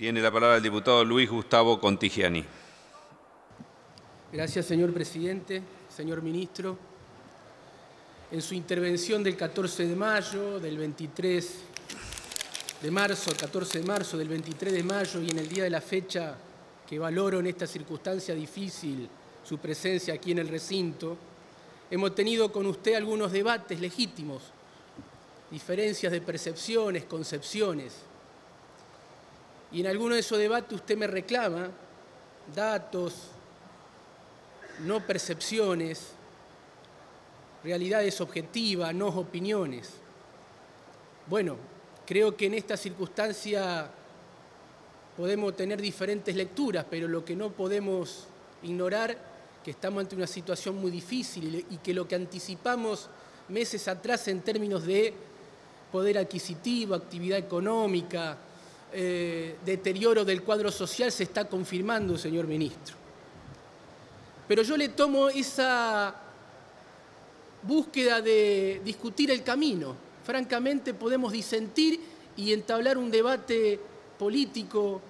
Tiene la palabra el diputado Luis Gustavo Contigiani. Gracias, señor presidente, señor ministro. En su intervención del 14 de mayo, del 23 de marzo, el 14 de marzo, del 23 de mayo y en el día de la fecha que valoro en esta circunstancia difícil su presencia aquí en el recinto, hemos tenido con usted algunos debates legítimos, diferencias de percepciones, concepciones. Y en alguno de esos debates usted me reclama datos, no percepciones, realidades objetivas, no opiniones. Bueno, creo que en esta circunstancia podemos tener diferentes lecturas, pero lo que no podemos ignorar es que estamos ante una situación muy difícil y que lo que anticipamos meses atrás en términos de poder adquisitivo, actividad económica, deterioro del cuadro social se está confirmando, señor ministro. Pero yo le tomo esa búsqueda de discutir el camino. Francamente podemos disentir y entablar un debate político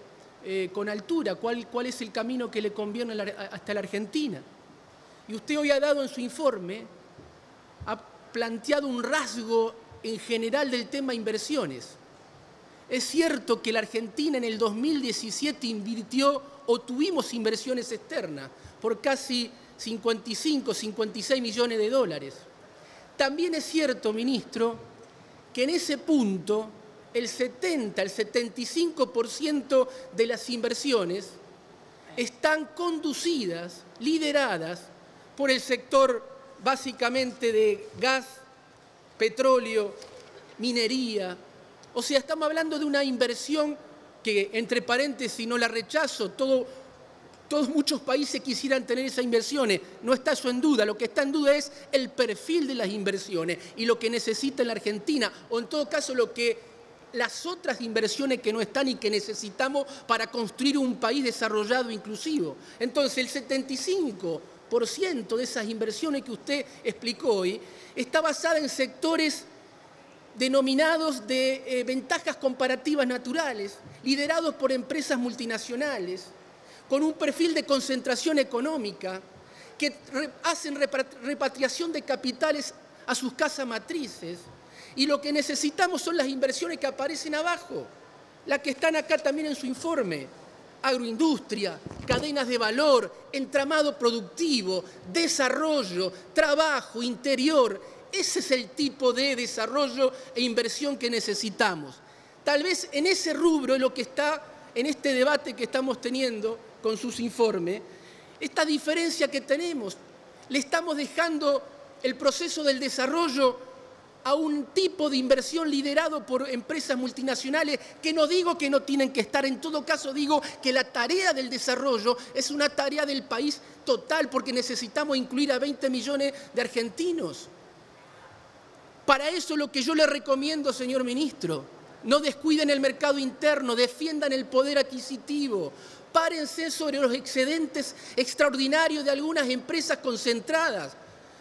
con altura, cuál es el camino que le conviene hasta la Argentina. Y usted hoy ha dado en su informe, ha planteado un rasgo en general del tema inversiones. Es cierto que la Argentina en el 2017 invirtió o tuvimos inversiones externas por casi 55, 56 millones de dólares. También es cierto, ministro, que en ese punto el 70, el 75% de las inversiones están conducidas, lideradas por el sector básicamente de gas, petróleo, minería. O sea, estamos hablando de una inversión que, entre paréntesis, no la rechazo, muchos países quisieran tener esas inversiones, no está eso en duda, lo que está en duda es el perfil de las inversiones y lo que necesita la Argentina, o en todo caso lo que las otras inversiones que no están y que necesitamos para construir un país desarrollado inclusivo. Entonces, el 75% de esas inversiones que usted explicó hoy está basada en sectores denominados de ventajas comparativas naturales, liderados por empresas multinacionales, con un perfil de concentración económica, que hacen repatriación de capitales a sus casas matrices, y lo que necesitamos son las inversiones que aparecen abajo, las que están acá también en su informe, agroindustria, cadenas de valor, entramado productivo, desarrollo, trabajo, interior. Ese es el tipo de desarrollo e inversión que necesitamos. Tal vez en ese rubro es lo que está en este debate que estamos teniendo con sus informes, esta diferencia que tenemos, le estamos dejando el proceso del desarrollo a un tipo de inversión liderado por empresas multinacionales que no digo que no tienen que estar, en todo caso digo que la tarea del desarrollo es una tarea del país total porque necesitamos incluir a 20 millones de argentinos. Para eso lo que yo le recomiendo, señor ministro, no descuiden el mercado interno, defiendan el poder adquisitivo, párense sobre los excedentes extraordinarios de algunas empresas concentradas.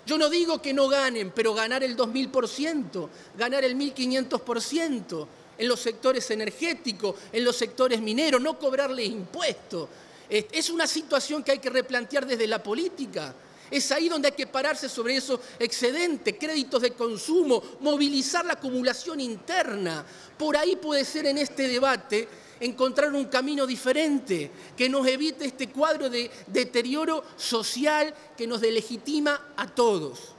Yo no digo que no ganen, pero ganar el 2000%, ganar el 1500% en los sectores energéticos, en los sectores mineros, no cobrarles impuestos. Es una situación que hay que replantear desde la política. Es ahí donde hay que pararse sobre esos excedentes, créditos de consumo, movilizar la acumulación interna. Por ahí puede ser en este debate encontrar un camino diferente que nos evite este cuadro de deterioro social que nos delegitima a todos.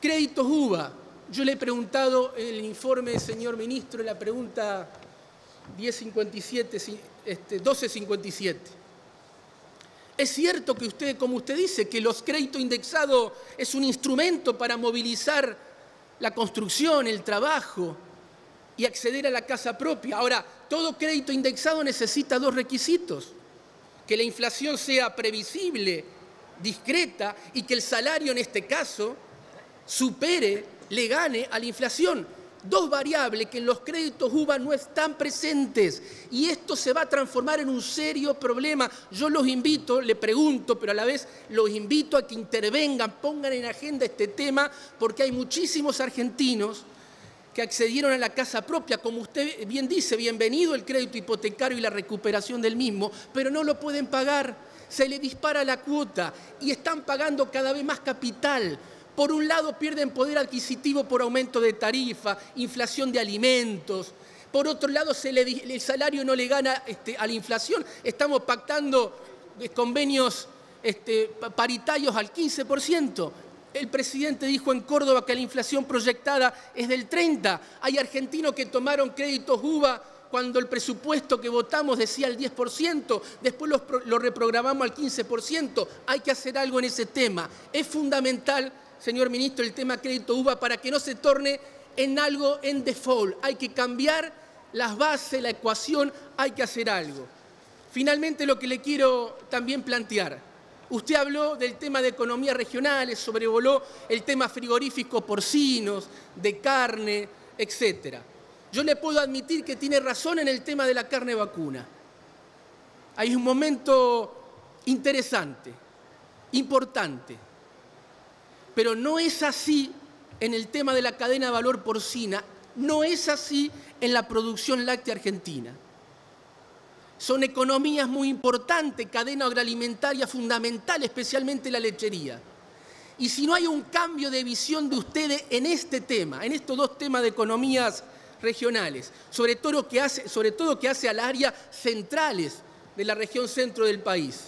Créditos UBA. Yo le he preguntado en el informe, señor ministro, en la pregunta 1257. Es cierto que usted, como usted dice, que los créditos indexados es un instrumento para movilizar la construcción, el trabajo y acceder a la casa propia. Ahora, todo crédito indexado necesita dos requisitos, que la inflación sea previsible, discreta y que el salario en este caso supere, le gane a la inflación. Dos variables que en los créditos UBA no están presentes y esto se va a transformar en un serio problema. Yo los invito, le pregunto, pero a la vez los invito a que intervengan, pongan en agenda este tema porque hay muchísimos argentinos que accedieron a la casa propia, como usted bien dice, bienvenido el crédito hipotecario y la recuperación del mismo, pero no lo pueden pagar, se le dispara la cuota y están pagando cada vez más capital. Por un lado pierden poder adquisitivo por aumento de tarifa, inflación de alimentos, por otro lado el salario no le gana a la inflación, estamos pactando convenios paritarios al 15%. El presidente dijo en Córdoba que la inflación proyectada es del 30%. Hay argentinos que tomaron créditos UBA cuando el presupuesto que votamos decía el 10%, después lo reprogramamos al 15%. Hay que hacer algo en ese tema. Es fundamental, señor ministro, el tema crédito UBA para que no se torne en algo en default. Hay que cambiar las bases, la ecuación, hay que hacer algo. Finalmente, lo que le quiero también plantear. Usted habló del tema de economías regionales, sobrevoló el tema frigoríficos porcinos, de carne, etc. Yo le puedo admitir que tiene razón en el tema de la carne vacuna. Hay un momento interesante, importante, pero no es así en el tema de la cadena de valor porcina, no es así en la producción láctea argentina. Son economías muy importantes, cadena agroalimentaria fundamental, especialmente la lechería. Y si no hay un cambio de visión de ustedes en este tema, en estos dos temas de economías regionales, sobre todo que hace a las áreas centrales de la región centro del país,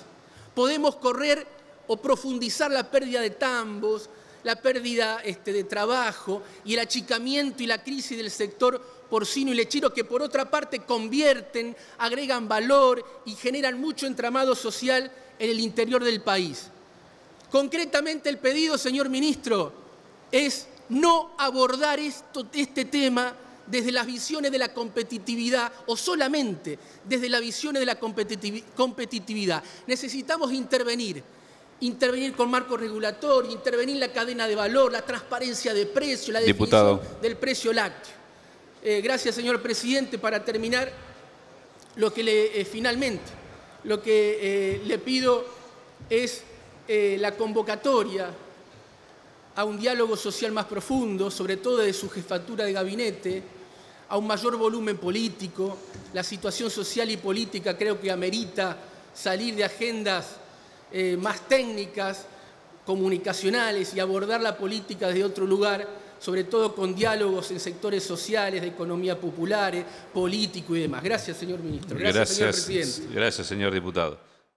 podemos correr o profundizar la pérdida de tambos, la pérdida de trabajo y el achicamiento y la crisis del sector porcino y lechero, que por otra parte convierten, agregan valor y generan mucho entramado social en el interior del país. Concretamente el pedido, señor ministro, es no abordar este tema desde las visiones de la competitividad o solamente desde las visiones de la competitividad. Necesitamos intervenir con marco regulatorio, intervenir la cadena de valor, la transparencia de precio, la definición del precio lácteo. Gracias, señor presidente. Para terminar, finalmente, lo que le pido es la convocatoria a un diálogo social más profundo, sobre todo de su jefatura de gabinete, a un mayor volumen político. La situación social y política creo que amerita salir de agendas más técnicas, comunicacionales, y abordar la política desde otro lugar, sobre todo con diálogos en sectores sociales, de economía popular, político y demás. Gracias, señor ministro. Gracias, señor presidente. Gracias, señor diputado.